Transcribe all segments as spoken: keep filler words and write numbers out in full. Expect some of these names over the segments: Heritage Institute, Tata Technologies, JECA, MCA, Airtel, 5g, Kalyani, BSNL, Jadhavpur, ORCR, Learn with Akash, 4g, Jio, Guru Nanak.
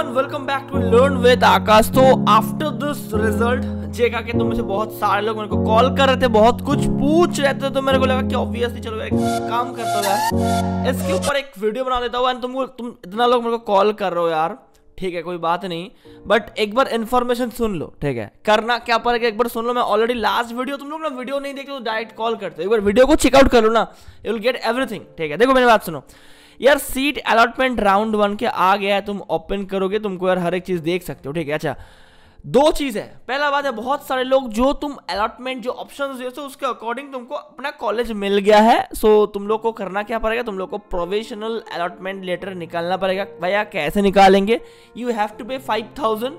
Everyone, welcome back to learn with आकाश। तो after this result जेका के तुम में से बहुत सारे लोग मेरे को कॉल कर रहे थे, बहुत कुछ पूछ रहे थे, तो मेरे को लगा कि ऑब्वियसली चलो एक काम करता यार, इसके ऊपर एक वीडियो बना लेता हूँ। एंड तुम तुम इतना लोग मेरे को कॉल कर रहे हो यार, ठीक है कोई बात नहीं, बट एक बार इन्फॉर्मेशन सुन लो, ठीक है। करना क्या पड़ेगा एक बार सुन लो। मैं ऑलरेडी लास्ट वीडियो, तुम लोग ना वीडियो नहीं देखे तो डायरेक्ट कॉल करते हो, एक बार वीडियो को चेकआउट कर लो ना, यू विल गेट एवरीथिंग, ठीक है। देखो मेरी बात सुनो यार, सीट अलॉटमेंट राउंड वन के आ गया है, तुम ओपन करोगे तुमको यार हर एक चीज़ देख सकते हो, ठीक है। अच्छा, दो चीज़ है। पहला बात है, बहुत सारे लोग जो तुम अलॉटमेंट जो ऑप्शंस दिए थे उसके अकॉर्डिंग तुमको अपना कॉलेज मिल गया है। सो तुम लोग को करना क्या पड़ेगा, तुम लोग को प्रोविजनल अलॉटमेंट लेटर निकालना पड़ेगा। भैया कैसे निकालेंगे, you have to pay five thousand.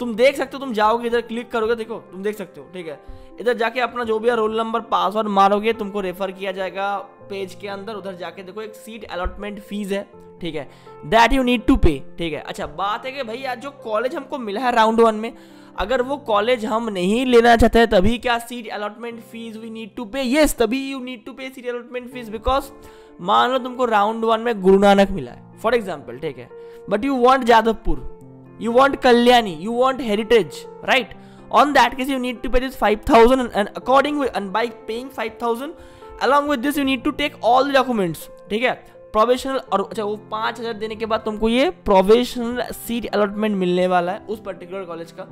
तुम देख सकते हो, तुम जाओगे इधर क्लिक करोगे, देखो तुम देख सकते हो, ठीक है। इधर जाके अपना जो भी है रोल नंबर पासवर्ड मारोगे, तुमको रेफर किया जाएगा पेज के अंदर। उधर जाके देखो एक सीट अलॉटमेंट फीस है, ठीक है, दैट यू नीड टू पे, ठीक है। अच्छा, बात है कि भाई आज जो कॉलेज हमको मिला है राउंड वन में, अगर वो कॉलेज हम नहीं लेना चाहते हैं तभी क्या seat allotment fees we need to pay, yes तभी you need to pay seat allotment fees. Because मान लो तुमको राउंड वन में गुरु नानक मिला है फॉर एग्जाम्पल, ठीक है, but you want Jadavpur, you want Kalyani, you want Heritage, right? On that case, you need to pay this five thousand, and, and according with, and by paying five thousand, along with this, you need to take all the documents, ठीक है? Provisional और अच्छा वो पाँच हज़ार देने के बाद तुमको ये provisional seat allotment मिलने वाला है उस particular college का।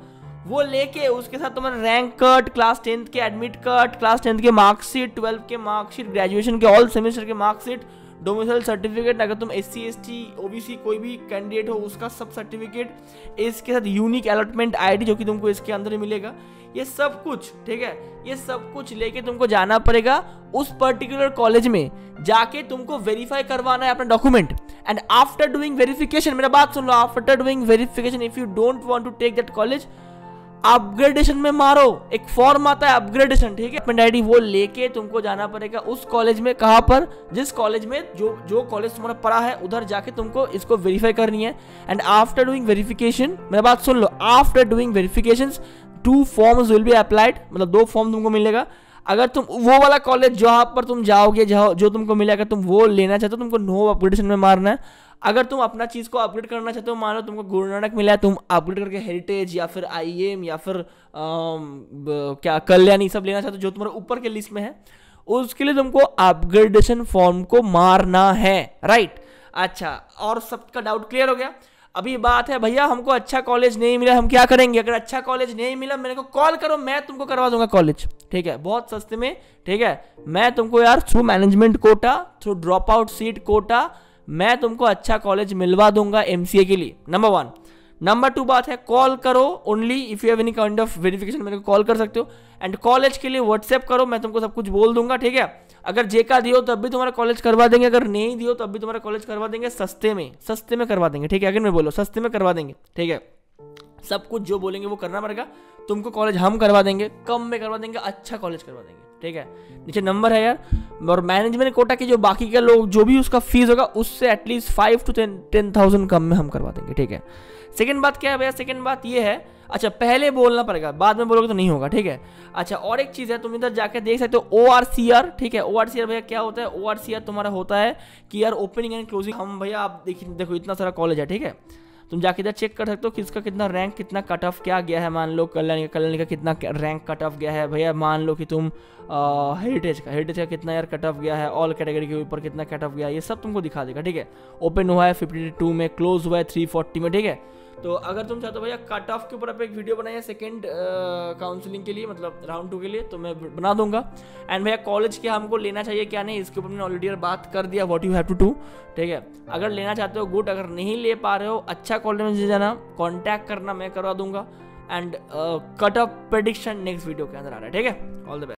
वो लेके उसके साथ तुम्हारे रैंक कार्ड, क्लास टेंथ के एडमिट कार्ड, क्लास टेंथ के मार्कशीट, ट्वेल्थ के मार्कशीट, ग्रेजुएशन के ऑल सेमेस्टर के मार्कशीट, डोमिसाइल सर्टिफिकेट, अगर तुम S C S T O B C कोई भी कैंडिडेट हो उसका सब सर्टिफिकेट, इसके साथ यूनिक अलॉटमेंट आईडी जो कि तुमको इसके अंदर ही मिलेगा, ये सब कुछ, ठीक है, ये सब कुछ लेके तुमको जाना पड़ेगा उस पर्टिकुलर कॉलेज में। जाके तुमको वेरीफाई करवाना है अपना document, and after doing verification, मेरा बात सुन लो, after doing verification if you don't want to take that college, upgradation में मारो, एक फॉर्म आता है अपग्रेडेशन, ठीक है, अपडेट आईडी, वो लेके तुमको जाना पड़ेगा उस कॉलेज में, कहाँ पर, जिस कॉलेज में जो जो कॉलेज तुम्हारा पढ़ा है, उधर जाके तुमको इसको वेरीफाई करनी है। एंड आफ्टर डूइंग वेरीफिकेशन, मेरी बात सुन लो, after doing verification two forms will be applied, मतलब दो फॉर्म तुमको मिलेगा। अगर तुम वो वाला कॉलेज जहाँ पर तुम जाओगे, जहाँ जो तुमको मिलेगा, तुम वो लेना चाहते हो, तुमको नो अपग्रेडेशन में मारना है। अगर तुम अपना चीज़ को अपग्रेड करना चाहते हो, मान लो तुमको गुरु नानक मिला है, तुम अपग्रेड करके हेरिटेज या फिर आईएम या फिर आ, क्या कल्याणी सब लेना चाहते हो जो तुम्हारे ऊपर के लिस्ट में है, उसके लिए तुमको अपग्रेडेशन फॉर्म को मारना है, राइट। अच्छा, और सबका डाउट क्लियर हो गया। अभी बात है भैया हमको अच्छा कॉलेज नहीं मिला, हम क्या करेंगे, अगर अच्छा कॉलेज नहीं मिला मेरे को कॉल करो, मैं तुमको करवा दूंगा कॉलेज, ठीक है, बहुत सस्ते में, ठीक है। मैं तुमको यार through management quota, through drop out seat quota, मैं तुमको अच्छा कॉलेज मिलवा दूंगा एमसीए के लिए, नंबर वन। नंबर टू बात है, कॉल करो only if you have any kind of verification, मेरे को कॉल कर सकते हो। एंड कॉलेज के लिए व्हाट्सएप करो, मैं तुमको सब कुछ बोल दूंगा, ठीक है। अगर जेका दियो तब भी तुम्हारा कॉलेज करवा देंगे, अगर नहीं दियो तब भी तुम्हारा कॉलेज करवा देंगे, सस्ते में, सस्ते में करवा देंगे, ठीक है। अगर मैं बोलो सस्ते में करवा देंगे, ठीक है, सब कुछ जो बोलेंगे वो करना पड़ेगा तुमको, कॉलेज हम करवा देंगे, कम में करवा देंगे, अच्छा कॉलेज करवा देंगे, ठीक है। नीचे नंबर है यार, और मैनेजमेंट कोटा के जो बाकी के लोग जो भी उसका फीस होगा उससे at least five to ten ten thousand कम में हम करवा देंगे, ठीक है। सेकंड बात क्या है भैया, सेकंड बात ये है, अच्छा पहले बोलना पड़ेगा, बाद में बोलोगे तो नहीं होगा, ठीक है। अच्छा, और एक चीज़ है, तुम इधर जाके देख सकते हो ओ आर सी आर, ठीक है। ओ आर सी आर भैया क्या होता है, ओ आर सी आर तुम्हारा होता है कि यार ओपनिंग एंड क्लोजिंग, हम भैया आप देखिए, देखो इतना सारा कॉलेज है, ठीक है, तुम जाके इधर चेक कर सकते हो किसका कितना रैंक, कितना कट ऑफ क्या गया है। मान लो कल्याणी कल्याणी का कितना रैंक कट ऑफ गया है भैया, मान लो कि तुम हेरिटेज का हेरिटेज का कितना यार कट ऑफ गया है, ऑल कैटेगरी के ऊपर कितना कट ऑफ गया है, ये सब तुमको दिखा देगा, ठीक है। ओपन हुआ है फिफ्टी टू में, क्लोज हुआ है थ्री फोर्टी में, ठीक है। तो अगर तुम चाहते हो भैया कट ऑफ के ऊपर आप एक वीडियो बनाइए सेकंड काउंसलिंग के लिए, मतलब राउंड टू के लिए, तो मैं बना दूंगा। एंड भैया कॉलेज के हमको लेना चाहिए क्या नहीं, इसके ऊपर मैंने ऑलरेडी बात कर दिया, what you have to do, ठीक है। अगर लेना चाहते हो गुड, अगर नहीं ले पा रहे हो अच्छा कॉलेज में जाना, कॉन्टैक्ट करना, मैं करवा दूंगा। And cut off prediction next video के अंदर आ रहा है, ठीक है। All the best.